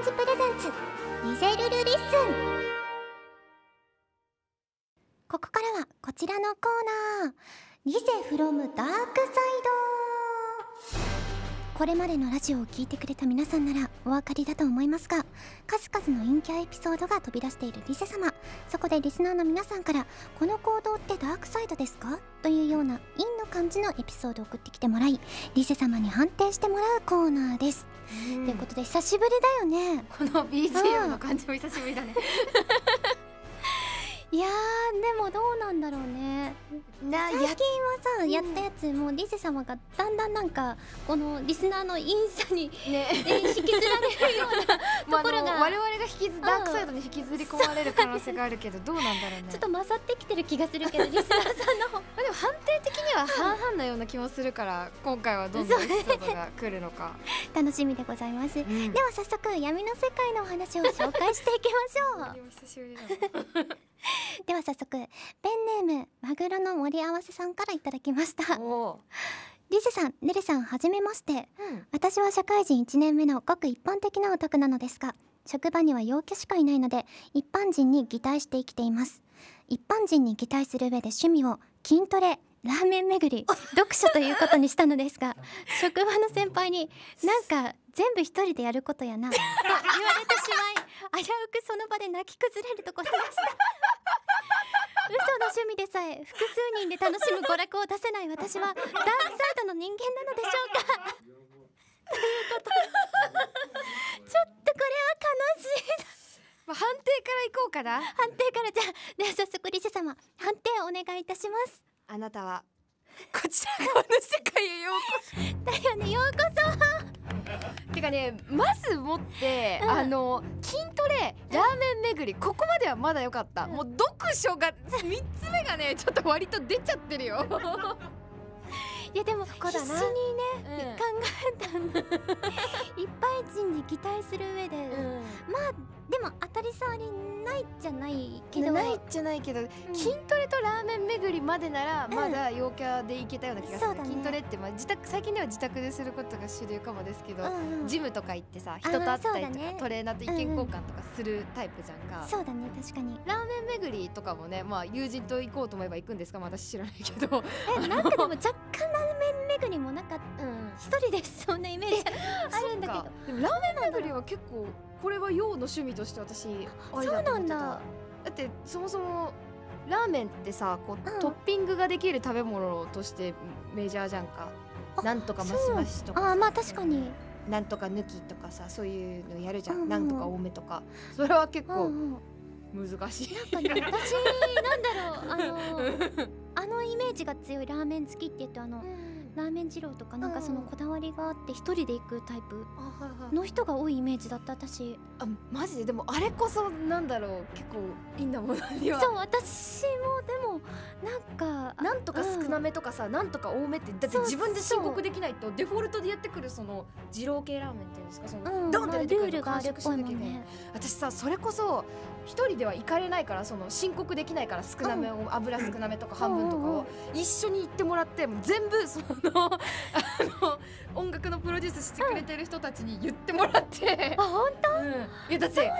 ンズプレゼンツニゼルルリッスン。ここからはこちらのコーナー、ニゼフロムダークサイド。これまでのラジオを聞いてくれた皆さんならお分かりだと思いますが、数々の陰キャエピソードが飛び出しているニゼ様。そこでリスナーの皆さんから「この行動ってダークサイドですか?」というような陰の感じのエピソードを送ってきてもらい、リゼ様に判定してもらうコーナーです。ということで久しぶりだよね。この BGM の感じも久しぶりだね。いやー、でもどうなんだろうね。最近はさ、やったやつもリゼ様がだんだんなんかこのリスナーの陰さに引きずられるようなところが、我々がダークサイドに引きずり込まれる可能性があるけど、どうなんだろうね。ちょっと勝ってきてる気がするけどリスナーさんの方でも判定的には半々なような気もするから、今回はどんなエピソードが来るのか楽しみでございます。では早速闇の世界のお話を紹介していきましょう。久しぶりだな。では早速ペンネームマグロの盛り合わせさんからいただきました。リゼさん、ねるさん、はじめまして、私は社会人1年目のごく一般的なオタクなのですが、職場には陽キャしかいないので一般人に擬態して生きています。一般人に擬態する上で趣味を筋トレ、ラーメン巡り、読書ということにしたのですが、職場の先輩になんか全部一人でやることやなと言われてしまい、危うくその場で泣き崩れるところでした。嘘の趣味でさえ複数人で楽しむ娯楽を出せない私はダークサイドの人間なのでしょうか。ということちょっとこれは悲しいな。判定からいこうかな。判定から、じゃあでは早速リゼ様、判定お願いいたします。あなたはこちら側の世界へようこそ。だよね、ようこそ。てかね、まずもって、筋トレ、ラーメン巡り、ここまではまだ良かった。もう読書が3つ目がね、ちょっと割と出ちゃってるよ。いやでも必死にね、考えたんだ。一般人に擬態する上で、まあでも当たり障りないじゃないけど、筋トレとラーメン巡りまでならまだ陽キャでいけたような気がする。筋トレって自宅、最近では自宅ですることが主流かもですけど、ジムとか行ってさ、人と会ったりとかトレーナーと意見交換とかするタイプじゃんか。そうだね、確かに。ラーメン巡りとかもね、まあ友人と行こうと思えば行くんですか、私知らないけど。なんかでも若干ラーメン巡りもなんか一人でそんなイメージあるんだけど、でもラーメン巡りは結構これは陽の趣味として私ありだと思ってた。そうなんだ。だってそもそもラーメンってさ、こう、トッピングができる食べ物としてメジャーじゃんか。なんとかマシマシとか、あ、まあ確かに。なんとか抜きとかさ、そういうのやるじゃん。なんとか多めとか、それは結構難しい。なんかね、私なんだろう、あのイメージが強い。ラーメン好きって言って、ラーメン二郎とかなんかそのこだわりがあって一人で行くタイプの人が多いイメージだった私。あ、マジで。でもあれこそなんだろう、結構いいんだもんには。そう、私もでもなんかなんとか少なめとかさ、なんとか多めって、だって自分で申告できないとデフォルトでやってくるその二郎系ラーメンっていうんですか、そのドンって出てくるの完食しなきゃいけない。私さ、それこそ一人では行かれないから、その申告できないから、少なめを、油少なめとか半分とかを一緒に行ってもらって、もう全部その音楽のプロデュースしてくれてる人たちに言ってもらって。あ、本当？いやだって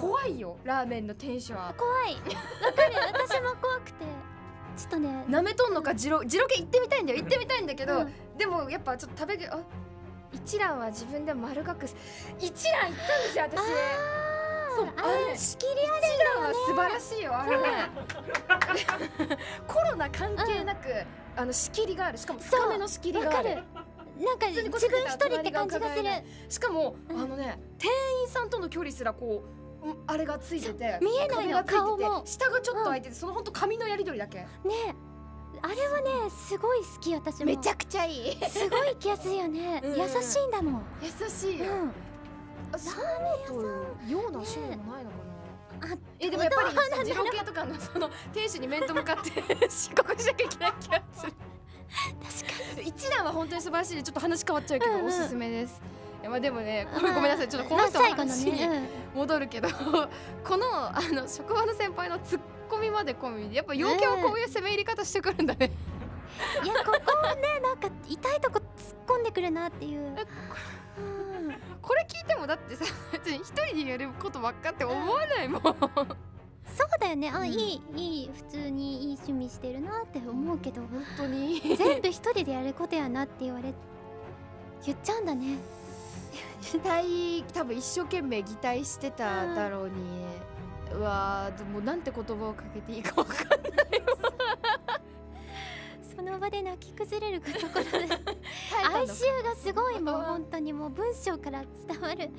怖いよ、ラーメンの店主は。怖い、わかる。私も怖くて、ちょっとね、なめとんのか二郎系行ってみたいんだよ。行ってみたいんだけど、でもやっぱちょっと食べ、あ、一蘭は自分で丸書く。一蘭行ったんですよ、私。あれ仕切りあるよね。素晴らしいよ、あれね。コロナ関係なく仕切りがある。しかも深めの仕切りがある。なんか自分一人って感じがする。しかもね、店員さんとの距離すらこうあれがついてて見えないの、顔も下がちょっと開いてて、その本当髪のやり取りだけ。ね、あれはねすごい好き、私も。めちゃくちゃいい。すごい行きやすいよね。優しいんだもん。優しいよ。ラーメン屋さん、ような種類もないのかな。でもやっぱり二郎系とかのその店主に面と向かって申告しなきゃいけない気がする。確かに一蘭は本当に素晴らしいで、ちょっと話変わっちゃうけどおすすめです。まあでもね、ごめんなさい、ちょっとこの人の話に戻るけど、この職場の先輩のツッコミまで込みで、やっぱ陽キャはこういう攻め入り方してくるんだね。いや、ここね、なんか痛いとこ突っ込んでくるなっていう。これれ聞いてもだってさ、別に一人でやることばっかって思わないもん。そうだよね。あ、うん、いい普通にいい趣味してるなって思うけど、本当に全部一人でやることやなって言っちゃうんだね。擬態、多分一生懸命擬態してただろうに。うわー、でもなんて言葉をかけていいかわかんないわ。その場で泣き崩れるところで哀愁がすごいもう本当にもう文章から伝わる。も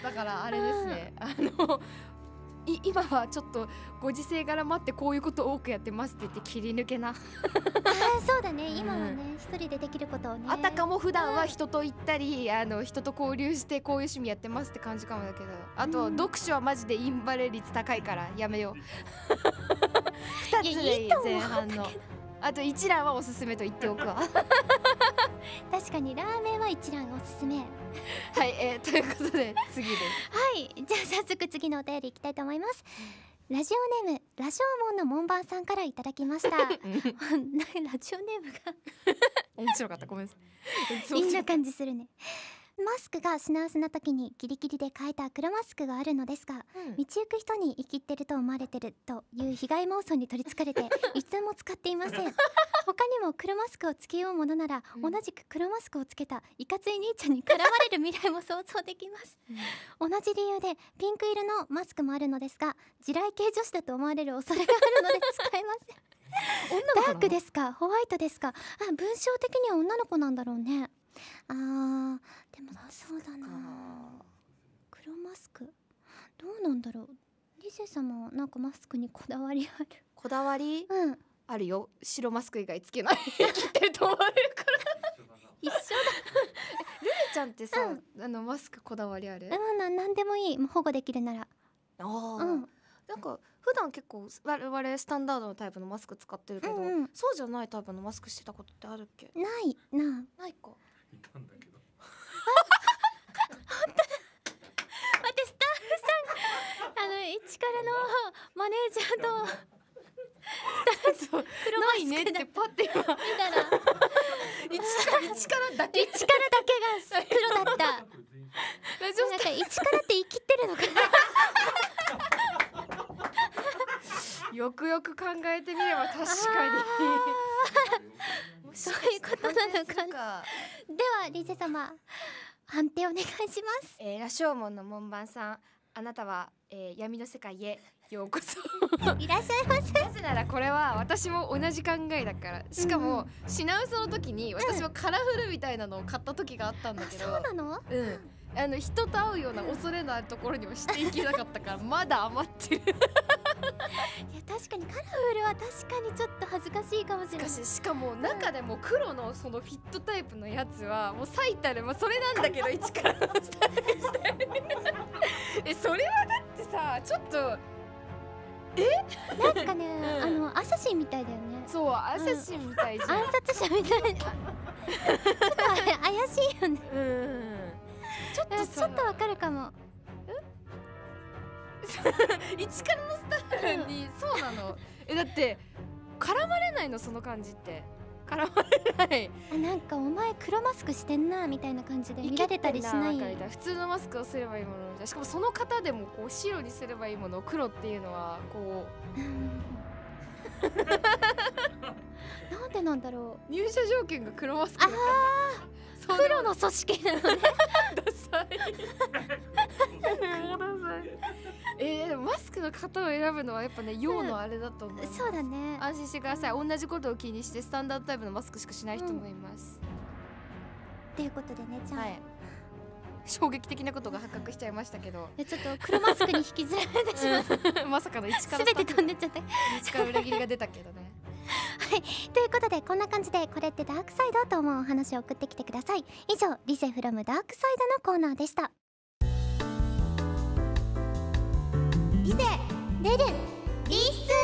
うだからあれですね、今はちょっとご時世柄待ってこういうこと多くやってますって言って切り抜けな。そうだね、今はね、一人でできることをね、あたかも普段は人と行ったり、人と交流してこういう趣味やってますって感じかもだけど、あと読書はマジでインバレ率高いからやめよう。2つで前半のあと一蘭はおすすめと言っておくわ。確かにラーメンは一蘭おすすめ。はい、ということで次です。はい、じゃあ早速次のお便りいきたいと思います。ラジオネーム羅生門の門番さんからいただきました。ラジオネームが面白かった、ごめんなさい。みんな感じするね。マスクが品薄な時にギリギリで買えた黒マスクがあるのですが、道行く人に生きってると思われてるという被害妄想に取りつかれて一度も使っていません。他にも黒マスクをつけようものなら、同じく黒マスクをつけたいかつい兄ちゃんに絡まれる未来も想像できます。同じ理由でピンク色のマスクもあるのですが、地雷系女子だと思われる恐れがあるので使えません。ダークですかホワイトですか、文章的には女の子なんだろうね。あー、でもそうだな、黒マスクどうなんだろう。リセ様なんかマスクにこだわりある？こだわり、うん、あるよ。白マスク以外つけない。生きてると思われるから。一緒だ。ルミちゃんってさ、うん、マスクこだわりある？なんでもいい、もう保護できるなら。あー、うん、なんか普段結構我々スタンダードのタイプのマスク使ってるけど、うん、うん、そうじゃないタイプのマスクしてたことってあるっけ？ないな。ないか。いたんだけど。本当だ。私スタッフさん、一からのマネージャーとスタッフないねってパッて今見たら、一からだけが黒だった。なんか一からって言い切ってるのかな。よくよく考えてみれば確かに。そういうことなのかな。ではリセ様、判定お願いします。羅生門の門番さん、あなたは、闇の世界へようこそ。いらっしゃいませ。なぜならこれは私も同じ考えだから。しかも、うん、品薄の時に私もカラフルみたいなのを買った時があったんだけど、そうなの？うん、人と会うような恐れのあるところにもしていけなかったから、まだ余ってる。いや確かにカラフルは確かにちょっと恥ずかしいかもしれない。しかも中でも黒のそのフィットタイプのやつはもう最たる、まあ、それなんだけど一からのスタイルしてそれはだってさ、ちょっとなんかね、アサシンみたいだよね。そう、アサシンみたいじゃん。暗殺者みたいな。ちょっとあれ怪しいよね。ちょっとわかるかも。一からのスタッフに、そうなの。だって絡まれないの、その感じって絡まれない。なんかお前黒マスクしてんなみたいな感じで見られたりしない。普通のマスクをすればいいもの。しかもその方でもこう白にすればいいものを黒っていうのはこうなんでなんだろう。入社条件が黒マスクだから。黒の組織なのね。ダサい。マスクの型を選ぶのはやっぱね、用のあれだと思う。そうだね。安心してください。同じことを気にしてスタンダードタイプのマスクしかしない人もいます。ということでね、ちゃん、はい、衝撃的なことが発覚しちゃいましたけど、ちょっと黒マスクに引きずられてしまう。まさかの一から全て飛んでっちゃって、一から裏切りが出たけどね。はい、ということでこんな感じで、これってダークサイドと思うお話を送ってきてください。以上、リセフロムダークサイドのコーナーでした。リセ、レル、リッスン。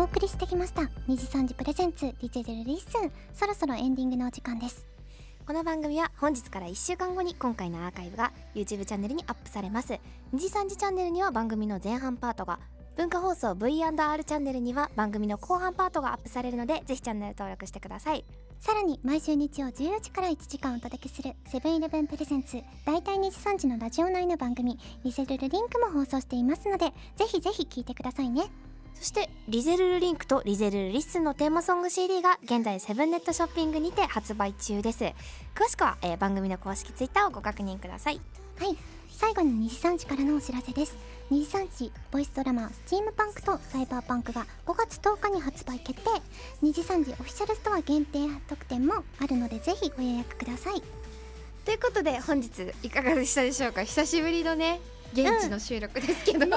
お送りしてきました、2時3時プレゼンツリゼレルリッスン。そろそろエンディングのお時間です。この番組は本日から1週間後に今回のアーカイブが YouTube チャンネルにアップされます。2次3次チャンネルには番組の前半パートが、文化放送 V&R チャンネルには番組の後半パートがアップされるので、ぜひチャンネル登録してください。さらに毎週日曜14時から1時間お届けするセブンイレブンプレゼンツ、大体2時3時のラジオ内の番組リゼルルリンクも放送していますので、ぜひぜひ聞いてくださいね。そしてリゼルルリンクとリゼルルリッスンのテーマソング CD が現在セブンネットショッピングにて発売中です。詳しくは、番組の公式ツイッターをご確認ください。はい、最後に2時3時からのお知らせです。2時3時ボイスドラマスチームパンクとサイバーパンクが5月10日に発売決定。2時3時オフィシャルストア限定特典もあるので、ぜひご予約ください。ということで本日いかがでしたでしょうか。久しぶりのね、現地の収録ですけど、ね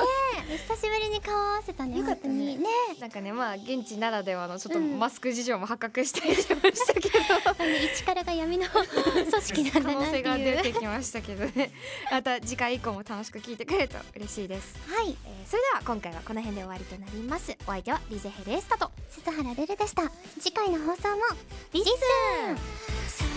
え、久しぶりに顔合わせたね。よかったね。ね、なんかね、まあ現地ならではのちょっとマスク事情も発覚していましたけど、一からが闇の組織なんだなっていう可能性が出てきましたけどね。また次回以降も楽しく聞いてくれると嬉しいです。はい、それでは今回はこの辺で終わりとなります。お相手はリゼヘレスタと鈴原ルルでした。次回の放送もリスン。